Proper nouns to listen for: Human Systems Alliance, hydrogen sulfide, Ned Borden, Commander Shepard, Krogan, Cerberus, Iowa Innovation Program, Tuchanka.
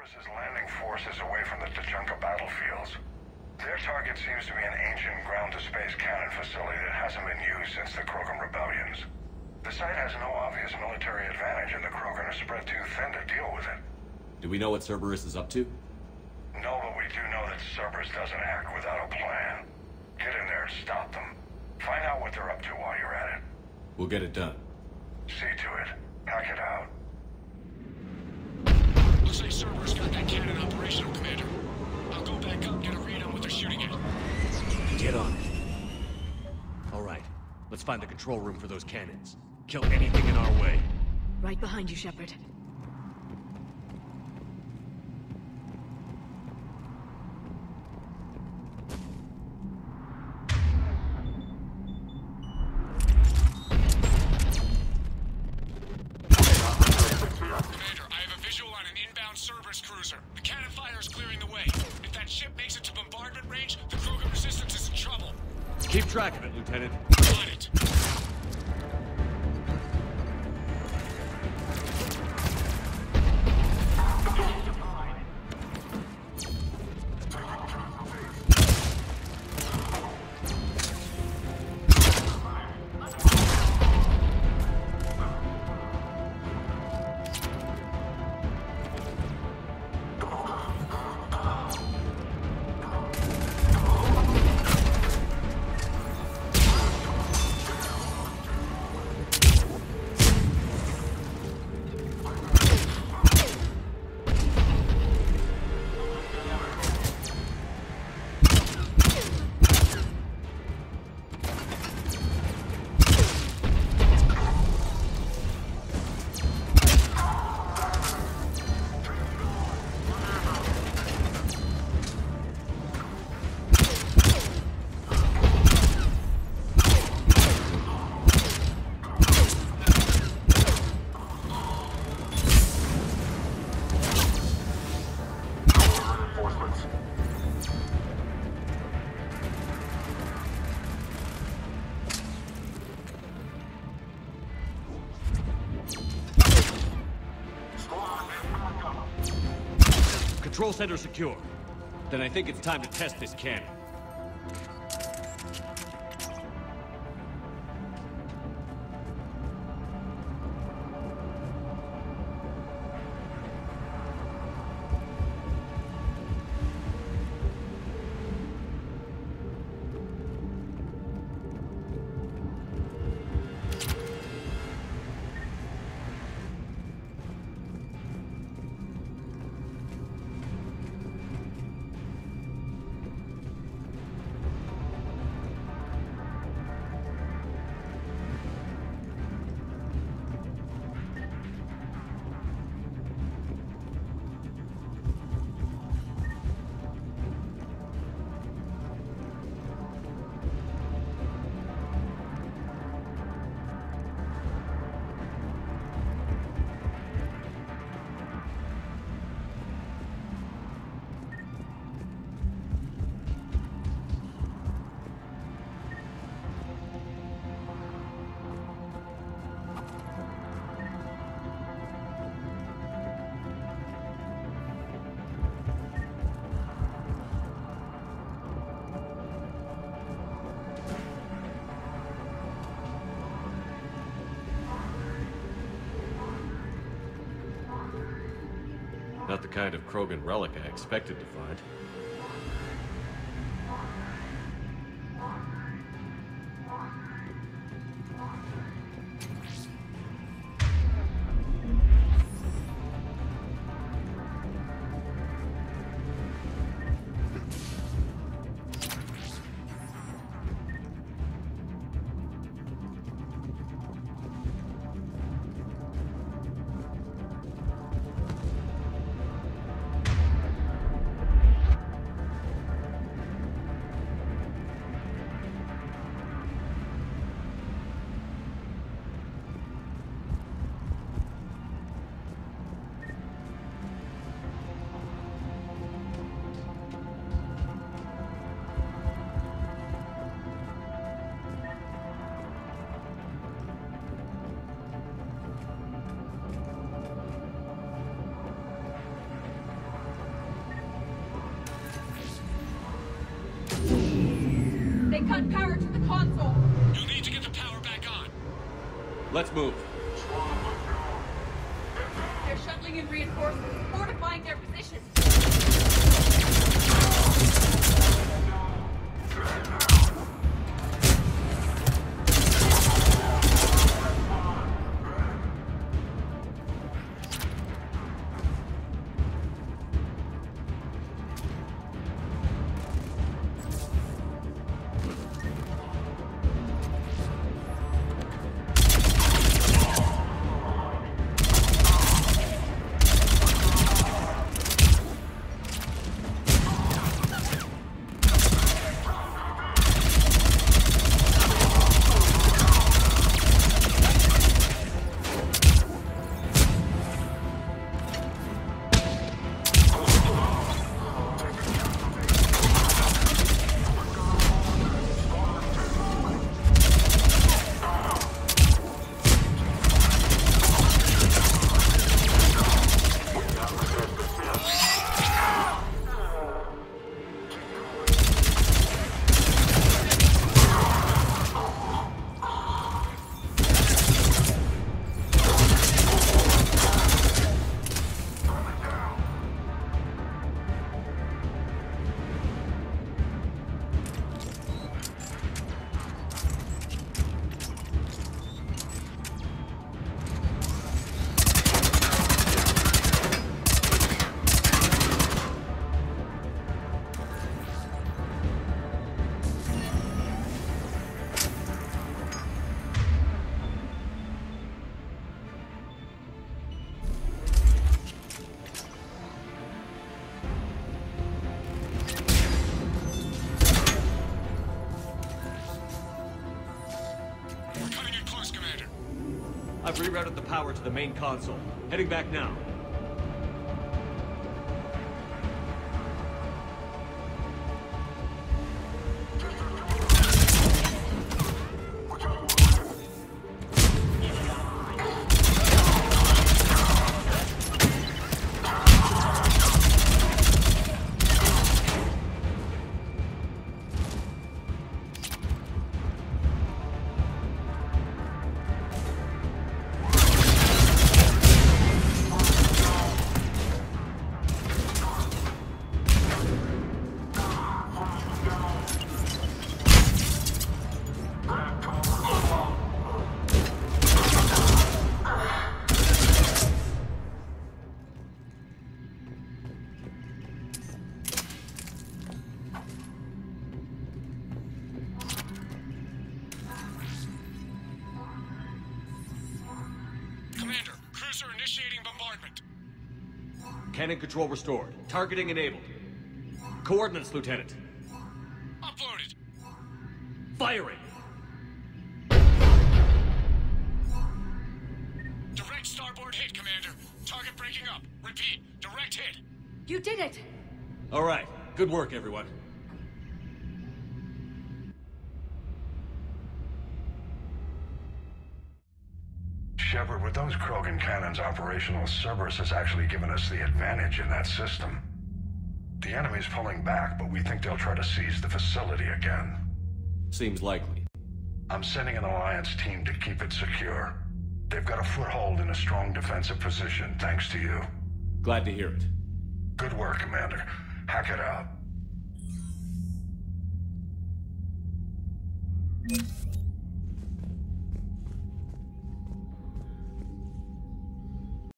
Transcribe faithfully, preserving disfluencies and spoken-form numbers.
Cerberus' landing forces away from the Tuchanka battlefields. Their target seems to be an ancient ground-to-space cannon facility that hasn't been used since the Krogan rebellions. The site has no obvious military advantage, and the Krogan are spread too thin to deal with it. Do we know what Cerberus is up to? No, but we do know that Cerberus doesn't act without a plan. Get in there and stop them. Find out what they're up to while you're at it. We'll get it done. See to it. Knock it out. Looks like Cerberus got that cannon operational, Commander. I'll go back up and get a read on what they're shooting at. Get on it. All right. Let's find the control room for those cannons. Kill anything in our way. Right behind you, Shepard. Keep track of it, Lieutenant. Got it. Control center secure. Then I think it's time to test this cannon. Not the kind of Krogan relic I expected to find. Let's move. They're shuttling in reinforcements, fortifying their position. I've rerouted the power to the main console. Heading back now. Cannon control restored. Targeting enabled. Coordinates, Lieutenant. Uploaded. Firing. Direct starboard hit, Commander. Target breaking up. Repeat, direct hit. You did it. All right. Good work, everyone. Shepard, with those Krogan cannons operational, Cerberus has actually given us the advantage in that system. The enemy's pulling back, but we think they'll try to seize the facility again. Seems likely. I'm sending an Alliance team to keep it secure. They've got a foothold in a strong defensive position, thanks to you. Glad to hear it. Good work, Commander. Hack it out.